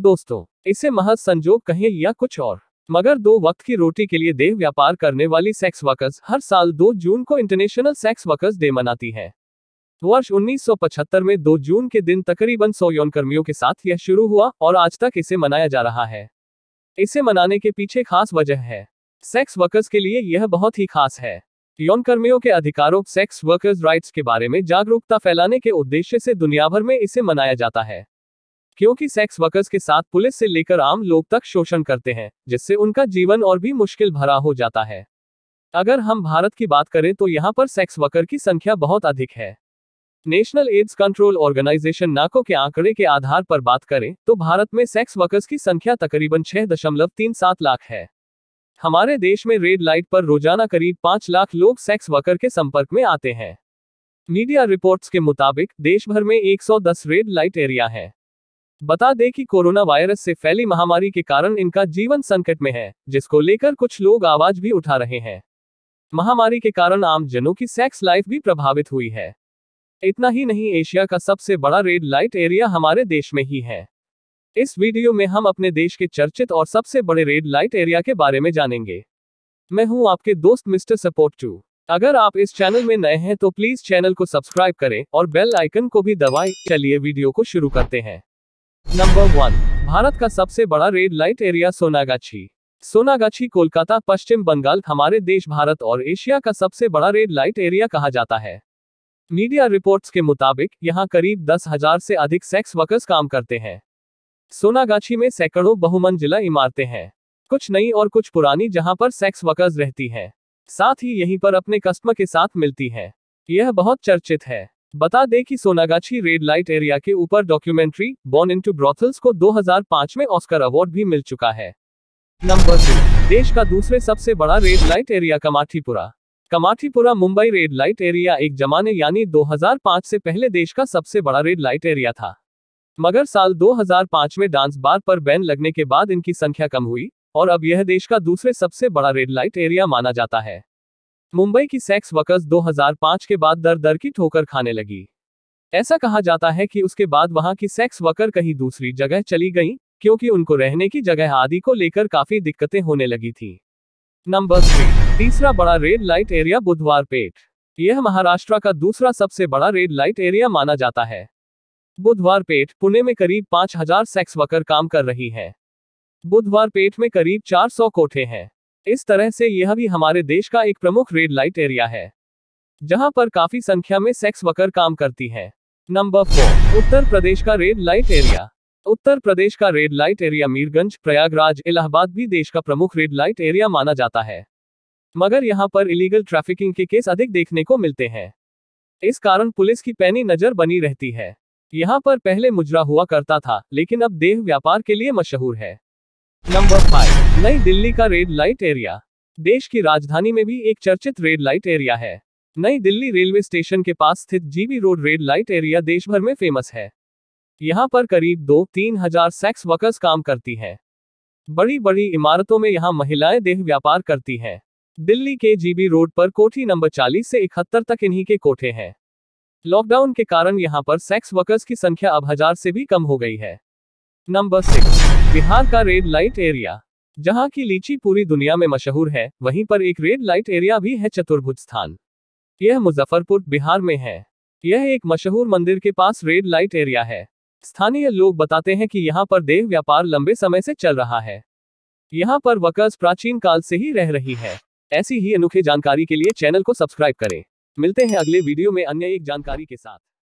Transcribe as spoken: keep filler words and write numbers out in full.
दोस्तों इसे महज संजोग कहें या कुछ और, मगर दो वक्त की रोटी के लिए देह व्यापार करने वाली सेक्स वर्कर्स हर साल दो जून को इंटरनेशनल सेक्स वर्कर्स डे मनाती हैं। वर्ष उन्नीस सौ पचहत्तर में दो जून के दिन तकरीबन सौ यौन कर्मियों के साथ यह शुरू हुआ और आज तक इसे मनाया जा रहा है। इसे मनाने के पीछे खास वजह है। सेक्स वर्कर्स के लिए यह बहुत ही खास है। यौन कर्मियों के अधिकारों, सेक्स वर्कर्स राइट्स के बारे में जागरूकता फैलाने के उद्देश्य से दुनिया भर में इसे मनाया जाता है, क्योंकि सेक्स वर्कर्स के साथ पुलिस से लेकर आम लोग तक शोषण करते हैं, जिससे उनका जीवन और भी मुश्किल भरा हो जाता है। अगर हम भारत की बात करें तो यहाँ पर सेक्स वर्कर की संख्या बहुत अधिक है। National AIDS Control Organisation NACO के आंकड़े के आधार पर बात करें तो भारत में सेक्स वर्कर्स की संख्या तकरीबन छह दशमलव तीन सात लाख है। हमारे देश में रेड लाइट पर रोजाना करीब पांच लाख लोग सेक्स वर्कर के संपर्क में आते हैं। मीडिया रिपोर्ट्स के मुताबिक देश भर में एक सौ दस रेड लाइट एरिया हैं। बता दें कि कोरोना वायरस से फैली महामारी के कारण इनका जीवन संकट में है, जिसको लेकर कुछ लोग आवाज भी उठा रहे हैं। महामारी के कारण आम जनों की सेक्स लाइफ भी प्रभावित हुई है। इतना ही नहीं, एशिया का सबसे बड़ा रेड लाइट एरिया हमारे देश में ही है। इस वीडियो में हम अपने देश के चर्चित और सबसे बड़े रेड लाइट एरिया के बारे में जानेंगे। मैं हूं आपके दोस्त मिस्टर सपोर्ट टू। अगर आप इस चैनल में नए हैं तो प्लीज चैनल को सब्सक्राइब करें और बेल आइकन को भी दबाएं। चलिए वीडियो को शुरू करते हैं। नंबर वन, भारत का सबसे बड़ा red light area Sonagachi. Sonagachi Kolkata, Paschim Bengal, हमारे देश भारत और एशिया का सबसे बड़ा रेड लाइट एरिया कहा जाता है। मीडिया रिपोर्ट्स के मुताबिक यहां करीब दस हजार से अधिक सेक्स वर्कर्स काम करते हैं। सोनागाछी में सैकड़ों बहुमंजिला इमारतें हैं, कुछ नई और कुछ पुरानी, जहां पर सेक्स वर्कर्स रहती हैं, साथ ही यहीं पर अपने कस्टमर के साथ मिलती हैं। यह बहुत चर्चित है। बता दें कि सोनागाछी रेड लाइट एरिया के ऊपर डॉक्यूमेंट्री बॉर्न इनटू ब्रॉथल्स को दो हजार पांच में ऑस्कर अवार्ड भी मिल चुका है। नंबर तीन, देश का दूसरे सबसे बड़ा red light area Kamathipura. Kamathipura Mumbai red light area एक जमाने यानी दो हजार पांच से पहले देश का सबसे बड़ा रेड लाइट एरिया था, मगर साल दो हजार पांच में डांस बार पर बैन लगने के बाद इनकी संख्या कम हुई और अब यह देश का दूसरे सबसे बड़ा रेड लाइट एरिया माना जाता है। मुंबई की सेक्स वर्कर्स दो हजार पांच के बाद दर दर की ठोकर खाने लगी। ऐसा कहा जाता है कि उसके बाद वहां की सेक्स वर्कर कहीं दूसरी जगह चली गईं, क्योंकि उनको रहने की जगह आदि को लेकर काफी दिक्कतें होने लगी थी। नंबर थ्री, तीसरा बड़ा रेड लाइट एरिया बुधवार पेठ। यह महाराष्ट्र का दूसरा सबसे बड़ा रेड लाइट एरिया माना जाता है। बुधवार पेठ पुणे में करीब पांच हजार सेक्स वर्कर काम कर रही हैं। बुधवार पेठ में करीब चार सौ कोठे हैं। इस तरह से यह भी हमारे देश का एक प्रमुख रेड लाइट एरिया है, जहां पर काफी संख्या में सेक्स वर्कर काम करती हैं। नंबर फोर, उत्तर प्रदेश का red light area. Uttar Pradesh का red light area Mirganj, Prayagraj, Allahabad भी देश का प्रमुख रेड लाइट एरिया माना जाता है, मगर यहाँ पर इलीगल ट्रैफिकिंग के केस अधिक देखने को मिलते हैं। इस कारण पुलिस की पैनी नजर बनी रहती है। यहाँ पर पहले मुजरा हुआ करता था, लेकिन अब देह व्यापार के लिए मशहूर है। नंबर फाइव, नई दिल्ली का रेड लाइट एरिया। देश की राजधानी में भी एक चर्चित रेड लाइट एरिया है। नई दिल्ली रेलवे स्टेशन के पास स्थित GB road red light area देश भर में फेमस है। यहाँ पर करीब दो तीन हजार सेक्स वर्कर्स काम करती हैं। बड़ी बड़ी इमारतों में यहाँ महिलाएं देह व्यापार करती हैं। दिल्ली के जीबी रोड पर कोठी नंबर चालीस से इकहत्तर तक इन्हीं के कोठे हैं। लॉकडाउन के कारण यहां पर सेक्स वर्कर्स की संख्या अब हजार से भी कम हो गई है। नंबर सिक्स, बिहार का रेड लाइट एरिया। जहां की लीची पूरी दुनिया में मशहूर है, वहीं पर एक रेड लाइट एरिया भी है, चतुर्भुज स्थान। यह मुजफ्फरपुर, बिहार में है। यह एक मशहूर मंदिर के पास रेड लाइट एरिया है। स्थानीय लोग बताते हैं कि यहाँ पर देह व्यापार लंबे समय से चल रहा है। यहाँ पर वर्कर्स प्राचीन काल से ही रह रही है। ऐसी ही अनोखी जानकारी के लिए चैनल को सब्सक्राइब करें। मिलते हैं अगले वीडियो में अन्य एक जानकारी के साथ।